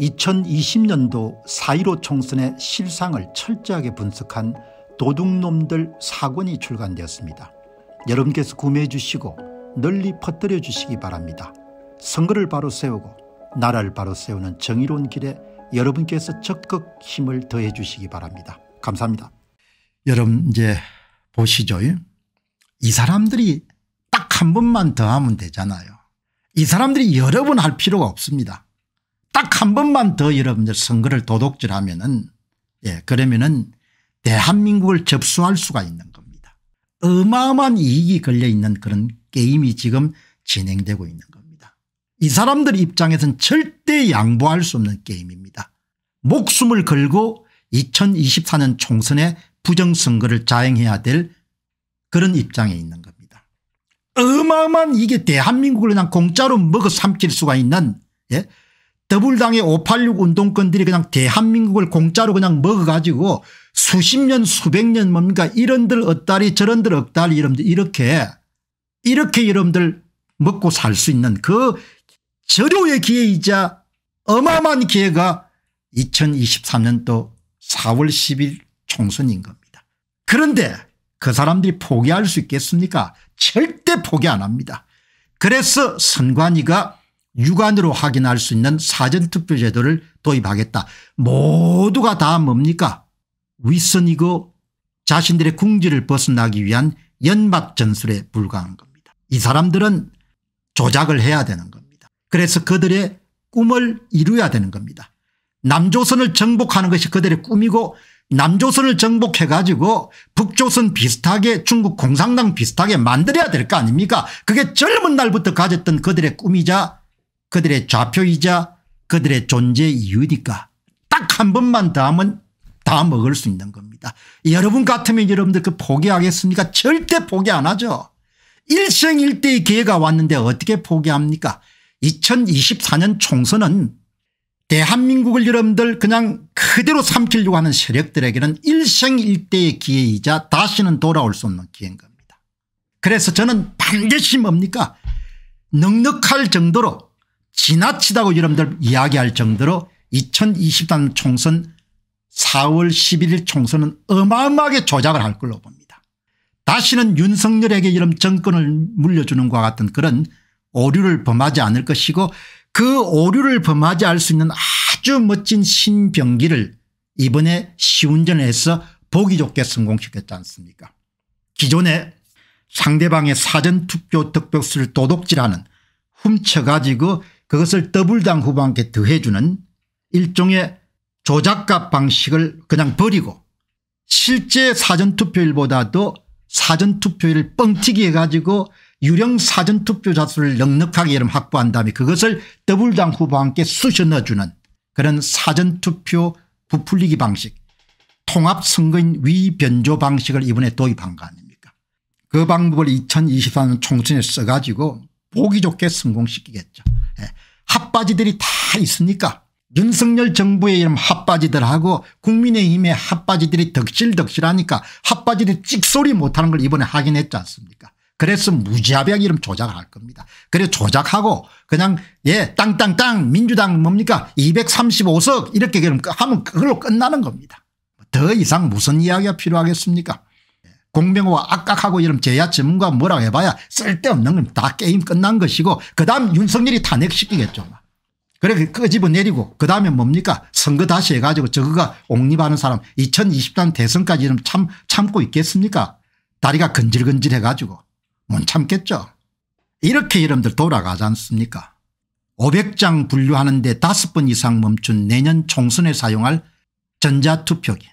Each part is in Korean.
2020년도 4.15 총선의 실상을 철저하게 분석한 도둑놈들 4권이 출간되었습니다. 여러분께서 구매해 주시고 널리 퍼뜨려 주시기 바랍니다. 선거를 바로 세우고 나라를 바로 세우는 정의로운 길에 여러분께서 적극 힘을 더해 주시기 바랍니다. 감사합니다. 여러분 이제 보시죠. 이 사람들이 딱 한 번만 더 하면 되잖아요. 이 사람들이 여러 번 할 필요가 없습니다. 딱 한 번만 더 여러분들 선거를 도둑질하면은 그러면은 대한민국을 접수할 수가 있는 겁니다. 어마어마한 이익이 걸려 있는 그런 게임이 지금 진행되고 있는 겁니다. 이 사람들 입장에서는 절대 양보할 수 없는 게임입니다. 목숨을 걸고 2024년 총선에 부정선거를 자행해야 될 그런 입장에 있는 겁니다. 어마어마한 이게 대한민국을 그냥 공짜로 먹어 삼킬 수가 있는 더불당의 586 운동권들이 그냥 대한민국을 공짜로 그냥 먹어가지고 수십 년 수백 년 뭡니까 이런들 억다리 저런들 억다리 여러분들 이렇게 여러분들 먹고 살 수 있는 그 절호의 기회이자 어마어마한 기회가 2023년도 4월 10일 총선인 겁니다. 그런데 그 사람들이 포기할 수 있겠습니까? 절대 포기 안 합니다. 그래서 선관위가 육안으로 확인할 수 있는 사전투표 제도를 도입하겠다. 모두가 다 뭡니까? 윗선이고 자신들의 궁지를 벗어나기 위한 연막전술에 불과한 겁니다. 이 사람들은 조작을 해야 되는 겁니다. 그래서 그들의 꿈을 이루어야 되는 겁니다. 남조선을 정복하는 것이 그들의 꿈이고 남조선을 정복해가지고 북조선 비슷하게 중국 공산당 비슷하게 만들어야 될 거 아닙니까? 그게 젊은 날부터 가졌던 그들의 꿈이자 그들의 좌표이자 그들의 존재 이유니까 딱 한 번만 더 하면 다 먹을 수 있는 겁니다. 여러분 같으면 여러분들 그 포기하겠습니까? 절대 포기 안 하죠. 일생일대의 기회가 왔는데 어떻게 포기합니까? 2024년 총선은 대한민국을 여러분들 그냥 그대로 삼키려고 하는 세력들에게는 일생일대의 기회이자 다시는 돌아올 수 없는 기회인 겁니다. 그래서 저는 반드시 뭡니까? 넉넉할 정도로 지나치다고 여러분들 이야기할 정도로 2023년 총선 4월 11일 총선은 어마어마하게 조작을 할 걸로 봅니다. 다시는 윤석열에게 이런 정권을 물려주는 것과 같은 그런 오류를 범하지 않을 것이고 그 오류를 범하지 않을 수 있는 아주 멋진 신병기를 이번에 시운전에서 보기 좋게 성공시켰지 않습니까? 기존에 상대방의 사전투표 득표수를 도둑질하는 훔쳐가지고 그것을 더불당 후보한테 더해주는 일종의 조작값 방식을 그냥 버리고 실제 사전투표율보다도 사전투표율을 뻥튀기 해가지고 유령 사전투표자 수를 넉넉하게 확보한 다음에 그것을 더불당 후보와 함께 쑤셔 넣어주는 그런 사전투표 부풀리기 방식 통합선거인 위변조 방식을 이번에 도입한 거 아닙니까? 그 방법을 2024년 총선에 써가지고 보기 좋게 성공시키겠죠. 핫바지들이 다 있으니까 윤석열 정부의 이런 핫바지들하고 국민의힘의 핫바지들이 덕실덕실하니까 핫바지들이 찍소리 못하는 걸 이번에 확인했지 않습니까? 그래서 무자비하게 이런 조작을 할 겁니다. 그래서 조작하고 그냥 땅땅땅 민주당 뭡니까 235석 이렇게 하면 그걸로 끝나는 겁니다. 더 이상 무슨 이야기가 필요하겠습니까? 공명호와 악각하고 이런 제야 전문가 뭐라고 해봐야 쓸데없는 건 다 게임 끝난 것이고 그다음 윤석열이 탄핵시키겠죠. 그래 끄집어내리고 그다음에 뭡니까 선거 다시 해가지고 저거가 옹립하는 사람 2023 대선까지 참고 있겠습니까? 다리가 건질건질 해가지고 못 참겠죠. 이렇게 여러분들 돌아가지 않습니까? 500장 분류하는데 5번 이상 멈춘 내년 총선에 사용할 전자투표기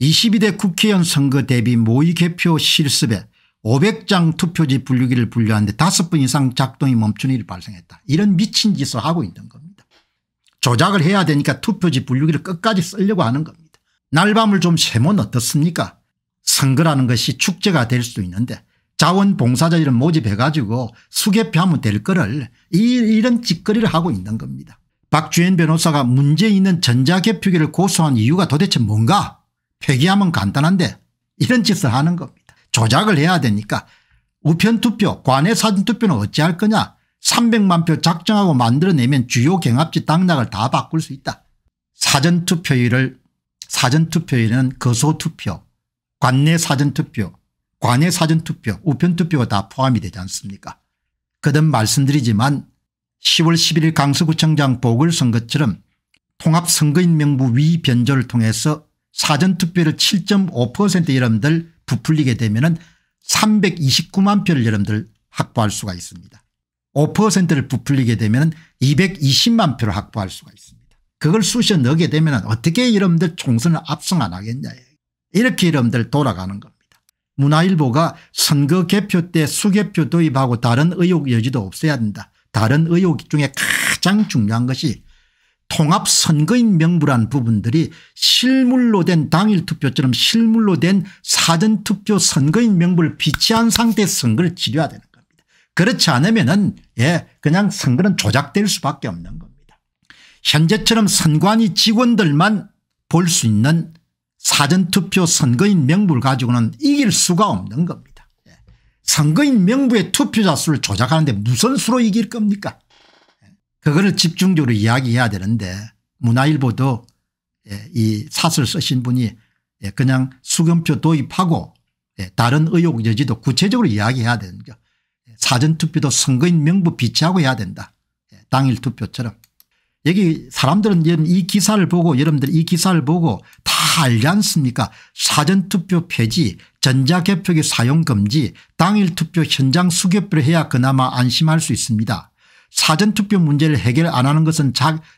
22대 국회의원 선거 대비 모의 개표 실습에 500장 투표지 분류기를 분류하는데 5번 이상 작동이 멈춘 일이 발생했다. 이런 미친 짓을 하고 있는 겁니다. 조작을 해야 되니까 투표지 분류기를 끝까지 쓰려고 하는 겁니다. 날밤을 좀 새면 어떻습니까? 선거라는 것이 축제가 될 수도 있는데 자원봉사자 이런 모집해가지고 수개표하면 될 거를 이런 짓거리를 하고 있는 겁니다. 박주현 변호사가 문제 있는 전자개표기를 고소한 이유가 도대체 뭔가? 폐기하면 간단한데 이런 짓을 하는 겁니다. 조작을 해야 되니까 우편투표 관외 사진투표는 어찌할 거냐 300만 표 작정하고 만들어내면 주요 경합지 당락을 다 바꿀 수 있다. 사전투표일은 거소투표, 관내 사전투표, 관외 사전투표, 우편투표가 다 포함이 되지 않습니까? 거듭 말씀드리지만 10월 11일 강서구청장 보궐선거처럼 통합선거인명부 위변조를 통해서 사전투표를 7.5% 여러분들 부풀리게 되면 329만 표를 여러분들 확보할 수가 있습니다. 5%를 부풀리게 되면 220만 표를 확보할 수가 있습니다. 그걸 쑤셔 넣게 되면 어떻게 여러분들 총선을 압승 안 하겠냐. 이렇게 여러분들 돌아가는 겁니다. 문화일보가 선거 개표 때 수개표 도입하고 다른 의혹 여지도 없애야 된다. 다른 의혹 중에 가장 중요한 것이 통합선거인 명부란 부분들이 실물로 된 당일투표처럼 실물로 된 사전투표 선거인 명부를 비치한 상태에서 선거를 치러야 되는 겁니다. 그렇지 않으면은 그냥 선거는 조작될 수밖에 없는 겁니다. 현재처럼 선관위 직원들만 볼 수 있는 사전투표 선거인 명부를 가지고는 이길 수가 없는 겁니다. 선거인 명부의 투표자 수를 조작하는데 무슨 수로 이길 겁니까? 그거를 집중적으로 이야기해야 되는데 문화일보도 이 사설 쓰신 분이 그냥 수검표 도입하고 다른 의혹 여지도 구체적으로 이야기해야 되는 거. 사전투표도 선거인 명부 비치하고 해야 된다. 당일투표처럼. 여기 사람들은 이 기사를 보고 여러분들 이 기사를 보고 다 알지 않습니까? 사전투표 폐지, 전자개표기 사용금지, 당일투표 현장 수개표를 해야 그나마 안심할 수 있습니다. 사전투표 문제를 해결 안 하는 것은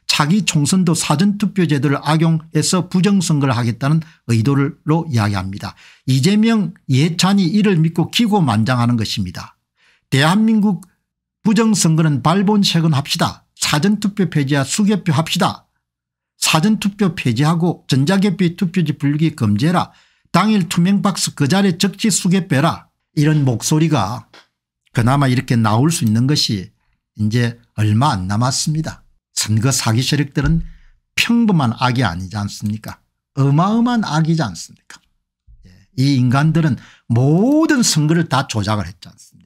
자기 총선도 사전투표 제도를 악용해서 부정선거를 하겠다는 의도로 이야기합니다. 이재명 예찬이 이를 믿고 기고만장하는 것입니다. 대한민국 부정선거는 발본색은 합시다. 사전투표 폐지와 수개표 합시다. 사전투표 폐지하고 전자개표의 투표지 분류기 금지해라. 당일 투명박스 그 자리에 적지 수개표해라. 이런 목소리가 그나마 이렇게 나올 수 있는 것이 이제 얼마 안 남았습니다. 선거 사기 세력들은 평범한 악이 아니지 않습니까? 어마어마한 악이지 않습니까? 이 인간들은 모든 선거를 다 조작을 했지 않습니까?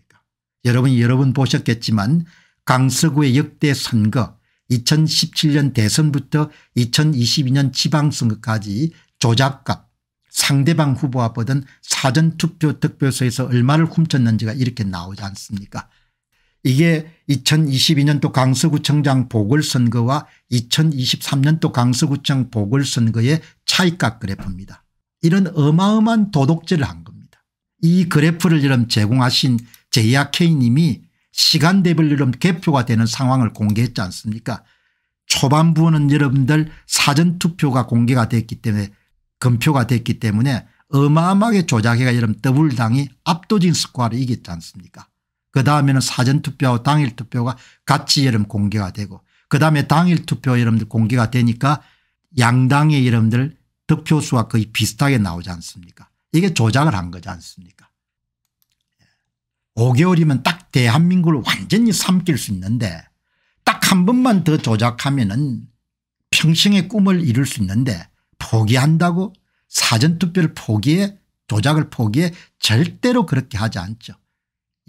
여러분 보셨겠지만 강서구의 역대 선거 2017년 대선부터 2022년 지방선거까지 조작값 상대방 후보와 보던 사전투표 득표소에서 얼마를 훔쳤는지가 이렇게 나오지 않습니까? 이게 2022년도 강서구청장 보궐선거와 2023년도 강서구청 보궐선거의 차이값 그래프입니다. 이런 어마어마한 도덕질을 한 겁니다. 이 그래프를 여러분 제공하신 제이아K님이 시간대별 여러분 개표가 되는 상황을 공개했지 않습니까? 초반부는 여러분들 사전투표가 공개가 됐기 때문에 검표가 됐기 때문에 어마어마하게 조작해가 여러분 더블당이 압도적인 스코어를 이겼지 않습니까? 그 다음에는 사전투표하고 당일투표가 같이 여러분 공개가 되고 그 다음에 당일투표 여러분들 공개가 되니까 양당의 여러분들 득표수와 거의 비슷하게 나오지 않습니까? 이게 조작을 한 거지 않습니까? 5개월이면 딱 대한민국을 완전히 삼킬 수 있는데 딱 한 번만 더 조작하면은 평생의 꿈을 이룰 수 있는데 포기한다고 사전투표를 포기해 조작을 포기해 절대로 그렇게 하지 않죠.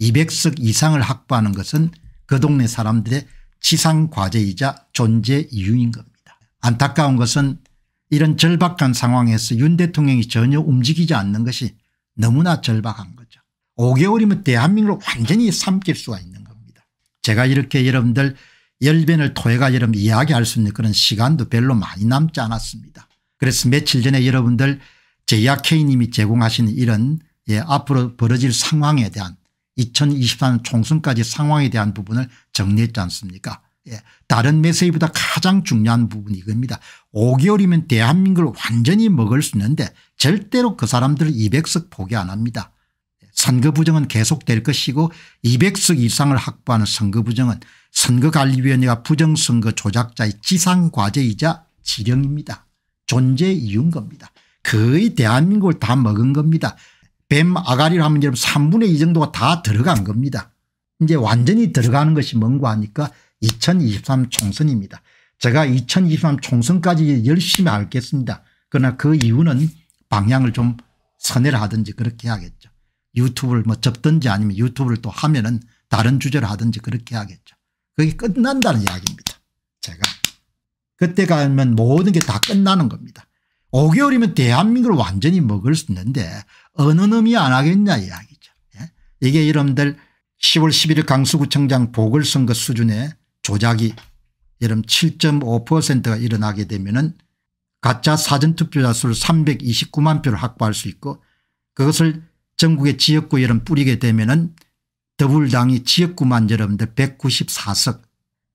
200석 이상을 확보하는 것은 그 동네 사람들의 지상과제이자 존재 이유인 겁니다. 안타까운 것은 이런 절박한 상황에서 윤 대통령이 전혀 움직이지 않는 것이 너무나 절박한 거죠. 5개월이면 대한민국을 완전히 삼킬 수가 있는 겁니다. 제가 이렇게 여러분들 열변을 토해가 여러분 이야기할 수 있는 그런 시간도 별로 많이 남지 않았습니다. 그래서 며칠 전에 여러분들 제이아K님이 제공하신 이런 앞으로 벌어질 상황에 대한 2023년 총선까지 상황에 대한 부분을 정리했지 않습니까? 다른 메시지보다 가장 중요한 부분이 이겁니다. 5개월이면 대한민국을 완전히 먹을 수 있는데 절대로 그 사람들을 200석 포기 안 합니다. 선거 부정은 계속될 것이고 200석 이상을 확보하는 선거 부정은 선거관리위원회가 부정선거 조작자의 지상과제이자 지령입니다. 존재 이유인 겁니다. 거의 대한민국을 다 먹은 겁니다. 뱀 아가리를 하면 여러분 3분의 2 정도가 다 들어간 겁니다. 이제 완전히 들어가는 것이 뭔고 하니까 2023 총선입니다. 제가 2023 총선까지 열심히 알겠습니다. 그러나 그 이유는 방향을 좀 선회를 하든지 그렇게 해야겠죠. 유튜브를 접든지 아니면 유튜브를 또 하면은 다른 주제를 하든지 그렇게 해야겠죠. 그게 끝난다는 이야기입니다. 제가 그때 가면 모든 게 다 끝나는 겁니다. 5개월이면 대한민국을 완전히 먹을 수 있는데 어느 놈이 안 하겠냐 이야기죠. 예? 이게 여러분들 10월 11일 강서구청장 보궐선거 수준의 조작이 여러분 7.5%가 일어나게 되면은 가짜 사전투표자 수를 329만 표를 확보할 수 있고, 그것을 전국의 지역구에 여러분 뿌리게 되면은 더불당이 지역구만 여러분들 194석,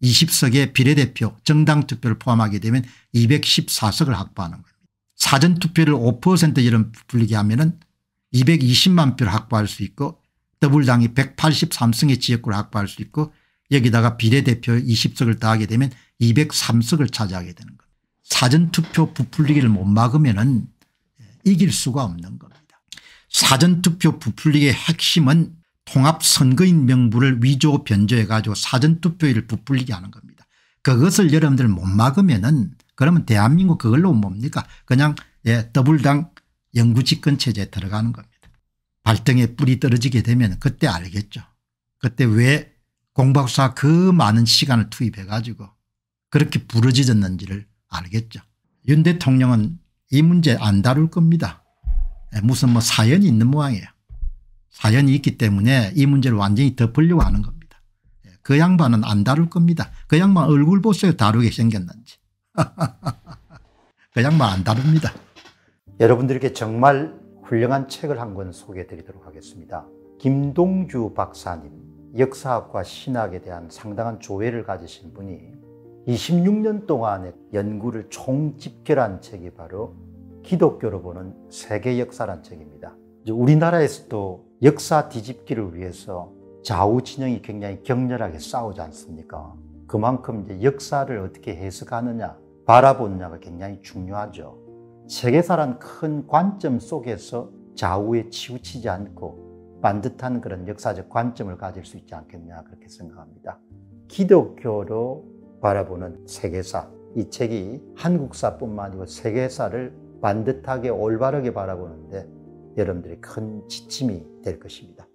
20석의 비례대표 정당 투표를 포함하게 되면 214석을 확보하는 거예요. 사전투표를 5% 여러분 불리게 하면은 220만 표를 확보할 수 있고, 더불당이 183석의 지역구를 확보할 수 있고, 여기다가 비례대표 20석을 더하게 되면 203석을 차지하게 되는 겁니다. 사전투표 부풀리기를 못 막으면은 이길 수가 없는 겁니다. 사전투표 부풀리기의 핵심은 통합선거인 명부를 위조 변조해 가지고 사전투표율을 부풀리게 하는 겁니다. 그것을 여러분들 못 막으면은 그러면 대한민국 그걸로 뭡니까? 그냥 예, 더불당 영구집권체제에 들어가는 겁니다. 발등에 뿔이 떨어지게 되면 그때 알겠죠. 그때 왜 공박사가 그 많은 시간을 투입해 가지고 그렇게 부러지졌는지를 알겠죠. 윤 대통령은 이 문제 안 다룰 겁니다. 무슨 뭐 사연이 있는 모양이에요. 사연이 있기 때문에 이 문제를 완전히 덮으려고 하는 겁니다. 그 양반은 안 다룰 겁니다. 그 양반 얼굴 보세요. 다루게 생겼는지. 그 양반 안 다룹니다. 여러분들에게 정말 훌륭한 책을 한 권 소개해 드리도록 하겠습니다. 김동주 박사님, 역사학과 신학에 대한 상당한 조예를 가지신 분이 26년 동안의 연구를 총집결한 책이 바로 기독교로 보는 세계 역사란 책입니다. 우리나라에서도 역사 뒤집기를 위해서 좌우 진영이 굉장히 격렬하게 싸우지 않습니까? 그만큼 이제 역사를 어떻게 해석하느냐, 바라보느냐가 굉장히 중요하죠. 세계사란 큰 관점 속에서 좌우에 치우치지 않고 반듯한 그런 역사적 관점을 가질 수 있지 않겠냐 그렇게 생각합니다. 기독교로 바라보는 세계사, 이 책이 한국사뿐만 아니고 세계사를 반듯하게 올바르게 바라보는데 여러분들이 큰 지침이 될 것입니다.